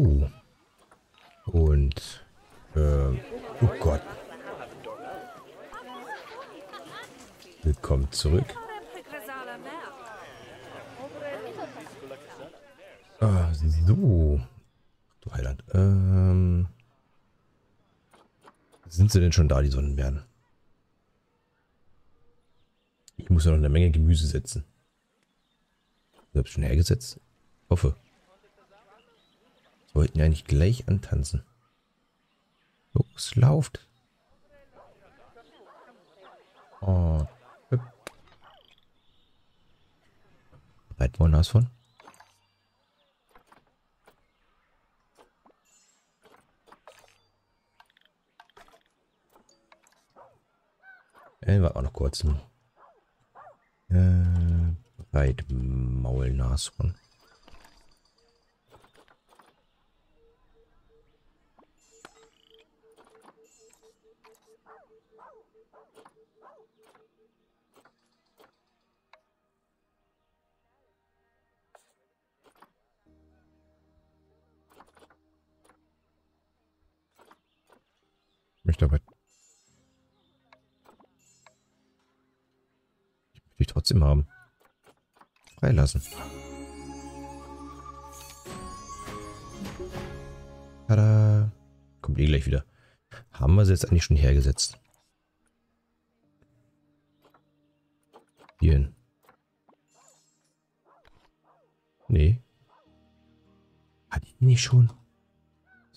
Emu. Und, oh Gott. Willkommen zurück. Ah, so. Du Heiland. Sind sie denn schon da, die Sonnenbären? Ich muss ja noch eine Menge Gemüse setzen. Ich habe es schon hergesetzt. Hoffe. Sollten ja eigentlich gleich antanzen. Los, lauft. Oh. Breitmaulnashorn. War auch noch kurz. Breitmaulnashorn. Möchte aber ich trotzdem haben. Freilassen. Tada. Kommt eh gleich wieder. Haben wir sie jetzt eigentlich schon hergesetzt? Hier hin. Nee. Hat die nicht schon?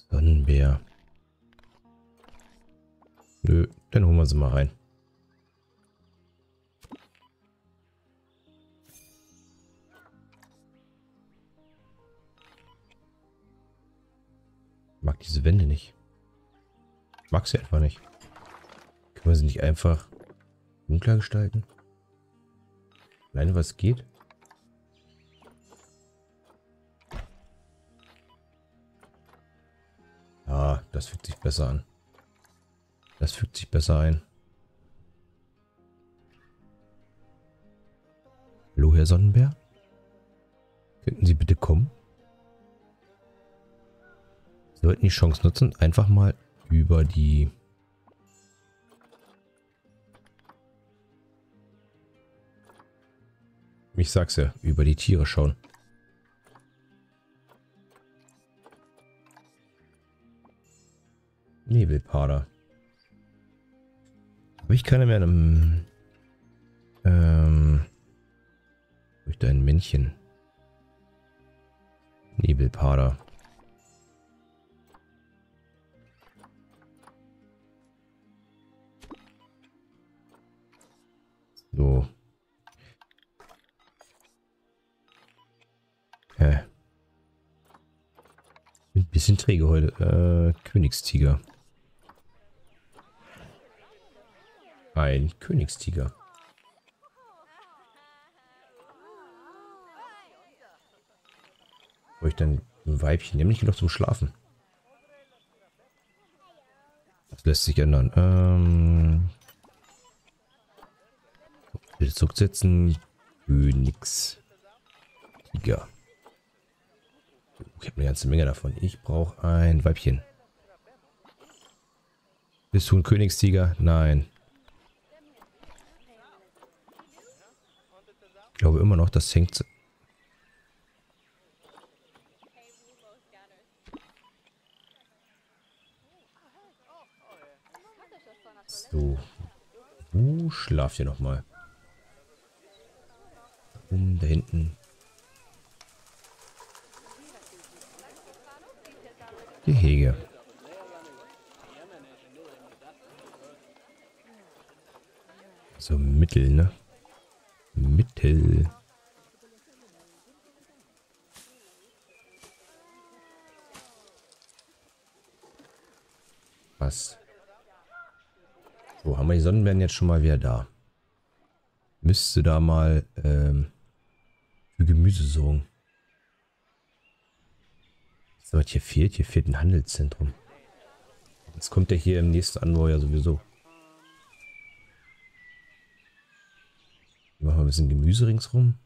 Sonnenbär. Nö, dann holen wir sie mal rein. Ich mag diese Wände nicht. Ich mag sie einfach nicht. Können wir sie nicht einfach dunkler gestalten? Alleine was geht? Ah, das fühlt sich besser an. Das fügt sich besser ein. Hallo, Herr Sonnenbär? Könnten Sie bitte kommen? Sie sollten die Chance nutzen, einfach mal über die... Ich sag's ja, über die Tiere schauen. Nebelparder. Habe ich keine mehr einem... durch dein Männchen. Nebelparder. So. Bin ein bisschen träge heute. Königstiger. Ein Königstiger. Wo ich dann ein Weibchen, nämlich genug zum Schlafen. Das lässt sich ändern. Bitte zurücksetzen. Königstiger. Ich habe eine ganze Menge davon. Ich brauche ein Weibchen. Bist du ein Königstiger? Nein. Ich glaube immer noch, das hängt... So. Schlaft ihr nochmal. Da hinten. Gehege. So mittel, ne? Mittel. Was? So, haben wir die Sonnenbären jetzt schon mal wieder da. Müsste da mal für Gemüse sorgen. So, was hier fehlt? Hier fehlt ein Handelszentrum. Das kommt ja hier im nächsten Anbau ja sowieso. Machen wir ein bisschen Gemüse ringsrum.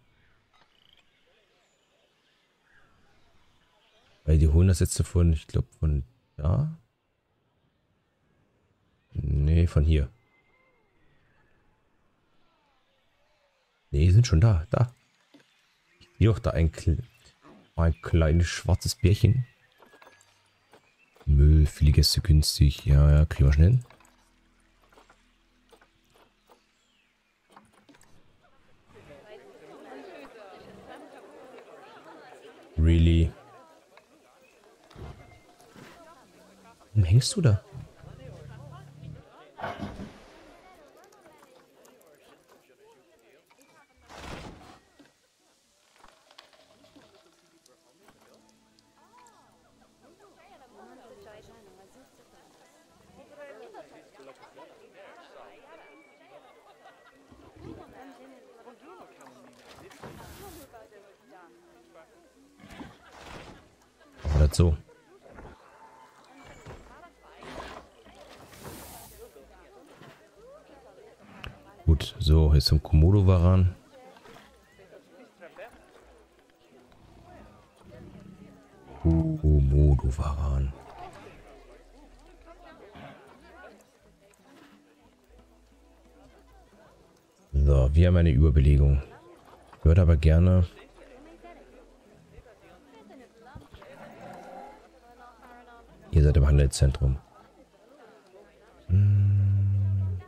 Weil die holen das jetzt von, ich glaube von da. Nee, von hier. Nee, die sind schon da. Da. Ich sehe doch da ein kleines schwarzes Bärchen. Müll, viele Gäste günstig. Ja, ja, kriegen wir schnell hin. Really? Warum hängst du da? So. Gut, so, jetzt zum Komodo Waran. Komodo Waran. So, wir haben eine Überbelegung. Ich würde aber gerne... Ihr seid im Handelszentrum. Hm.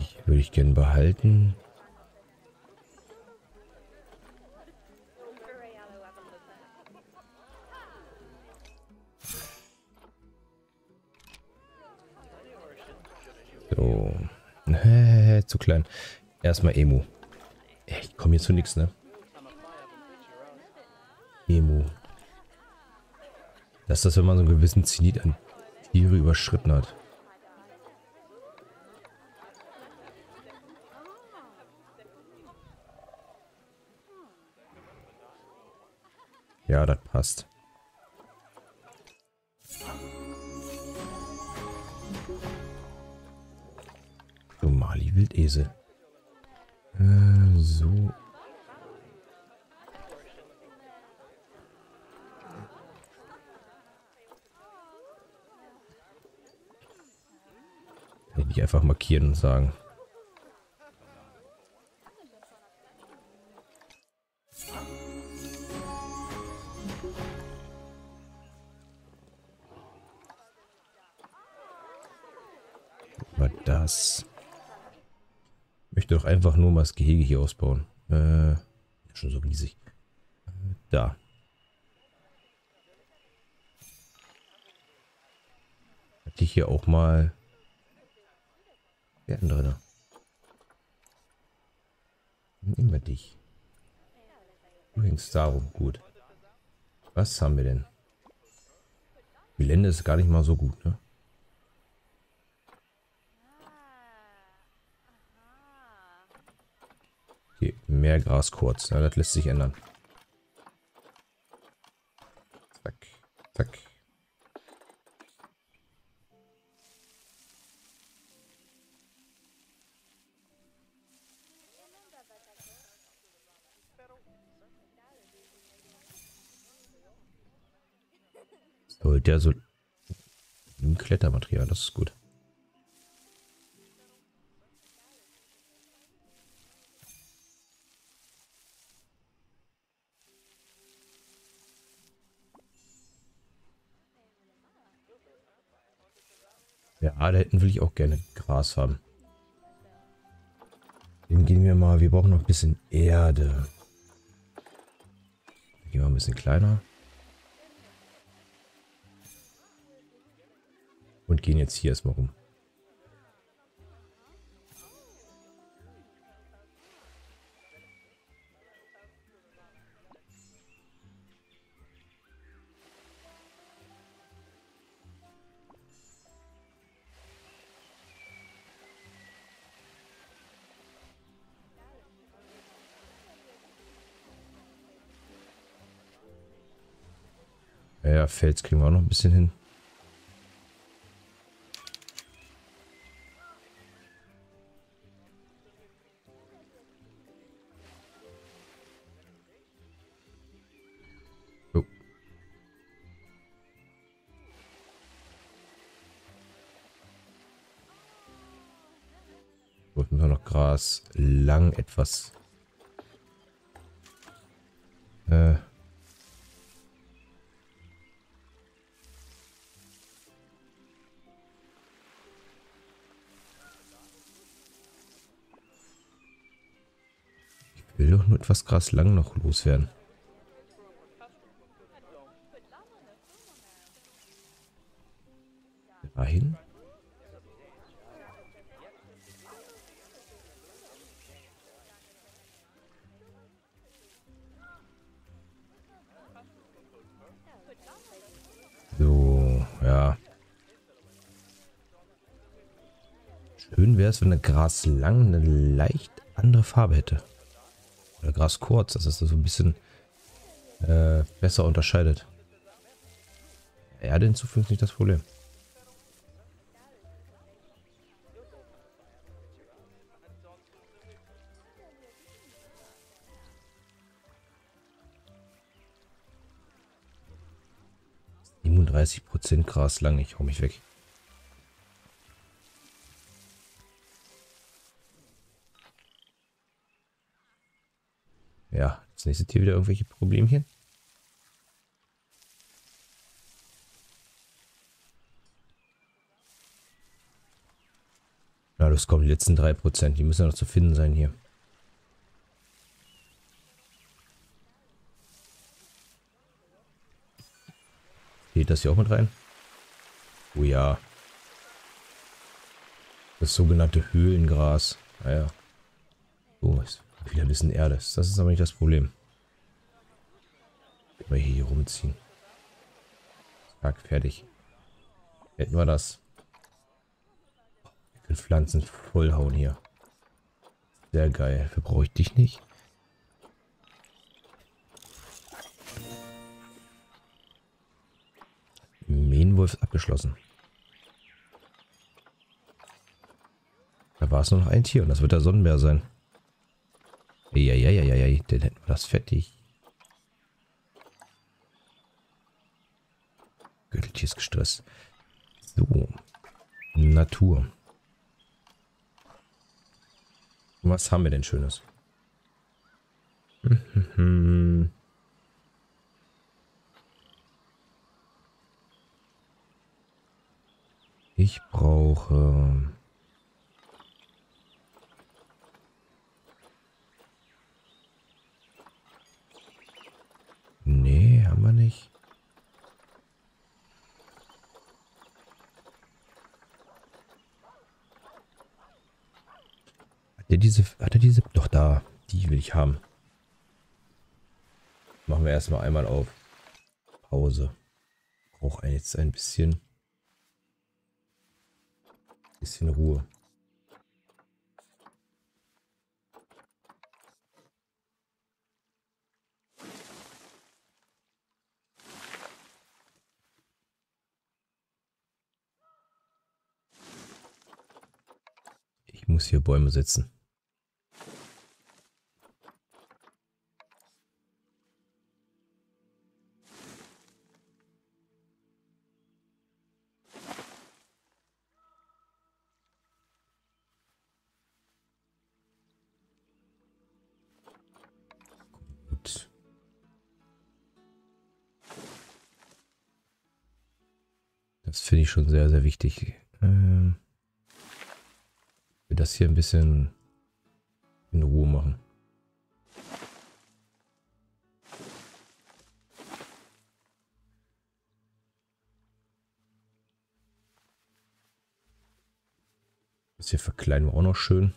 Ich würde ich gerne behalten. So. Zu klein. Erstmal Emu. Ich komme hier zu nichts, ne? Emu. Das ist das, wenn man so einen gewissen Zenit an Tiere überschritten hat. Ja, das passt. Somali Wildesel. So. Nicht einfach markieren und sagen. Aber das. Ich möchte doch einfach nur mal das Gehege hier ausbauen. Schon so riesig. Da. Hatte ich hier auch mal. Wer andere da? Nehmen wir dich. Du hängst darum. Gut. Was haben wir denn? Gelände ist gar nicht mal so gut, ne? Okay, mehr Gras kurz. Na, das lässt sich ändern. Zack, zack. Der so ein Klettermaterial, das ist gut. Ja, da hinten will ich auch gerne Gras haben. Dann gehen wir mal, wir brauchen noch ein bisschen Erde. Gehen wir ein bisschen kleiner. Und gehen jetzt hier erstmal rum. Ja, Fels kriegen wir auch noch ein bisschen hin. Gras lang etwas. Ich will doch nur etwas Gras lang noch loswerden. Dahin. So, ja. Schön wäre es, wenn der Gras lang eine leicht andere Farbe hätte. Oder Gras kurz, dass es das so ein bisschen besser unterscheidet. Erde hinzufügen ist nicht das Problem. % Gras lang, ich hau mich weg. Ja, das nächste Tier wieder irgendwelche Problemchen. Na, das kommen die letzten 3%, die müssen ja noch zu finden sein hier. Geht das hier auch mit rein? Oh ja. Das sogenannte Höhlengras. Naja. Oh, ist wieder ein bisschen Erde. Das ist aber nicht das Problem. Können wir hier rumziehen. Zack, fertig. Hätten wir das. Wir können Pflanzen vollhauen hier. Sehr geil. Dafür brauche ich dich nicht. Mährenwolf abgeschlossen. Da war es nur noch ein Tier und das wird der Sonnenbär sein. Eieieiei, den hätten wir das fertig. Gürteltier ist gestresst. So. Natur. Was haben wir denn Schönes? Ich brauche nee, haben wir nicht. Hat er diese doch da, die will ich haben. Machen wir erstmal einmal auf Pause. Brauche jetzt ein bisschen Ruhe. Ich muss hier Bäume setzen. Das finde ich schon sehr, sehr wichtig. Ich will das hier ein bisschen in Ruhe machen. Das hier verkleinern wir auch noch schön.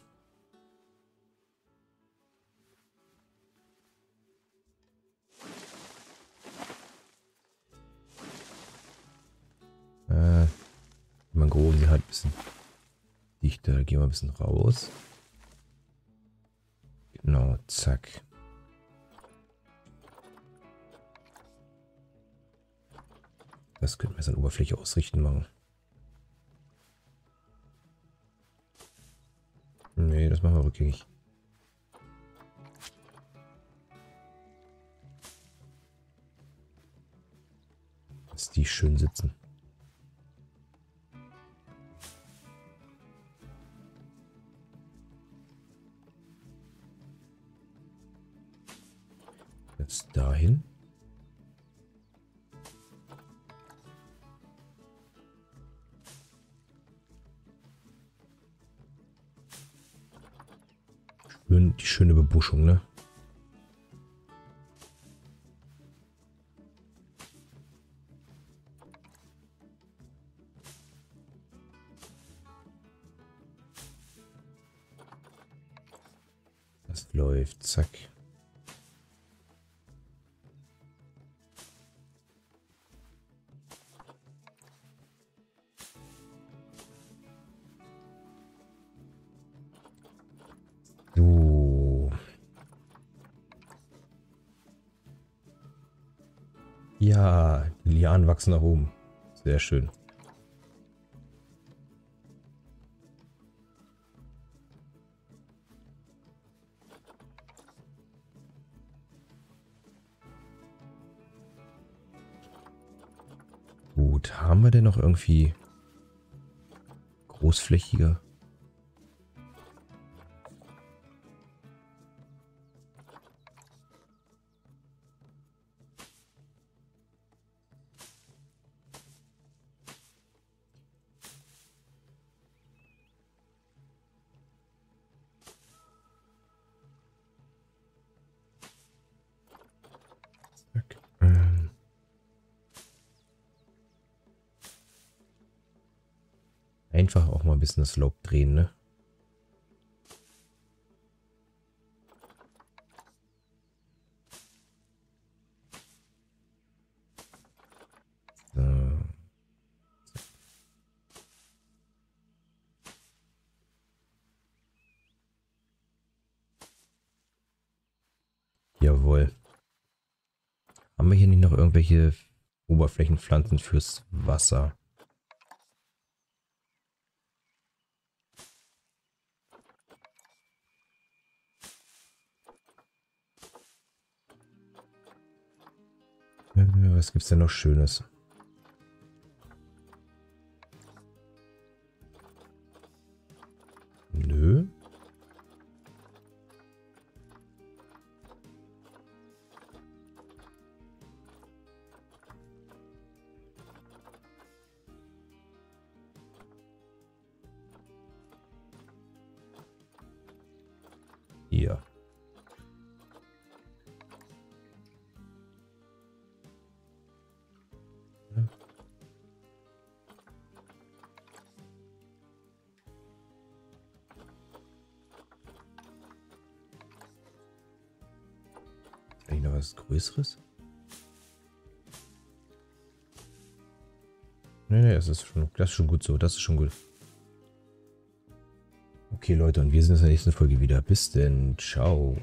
Mangroven sind halt ein bisschen dichter. Da gehen wir ein bisschen raus. Genau, zack. Das könnten wir jetzt an Oberfläche ausrichten machen. Nee, das machen wir rückgängig. Dass die schön sitzen. jetzt dahin. Die schöne Bebuschung, ne? Das läuft, zack. Ja, die Lianen wachsen nach oben. Sehr schön. Gut, haben wir denn noch irgendwie großflächige? Einfach auch mal ein bisschen das Laub drehen, ne? So. Jawohl. Haben wir hier nicht noch irgendwelche Oberflächenpflanzen fürs Wasser? Was gibt es denn noch Schönes? Nö. Ja. Was Größeres? Nee, das ist schon gut so. Das ist schon gut. Okay, Leute, und wir sehen uns in der nächsten Folge wieder. Bis denn. Ciao.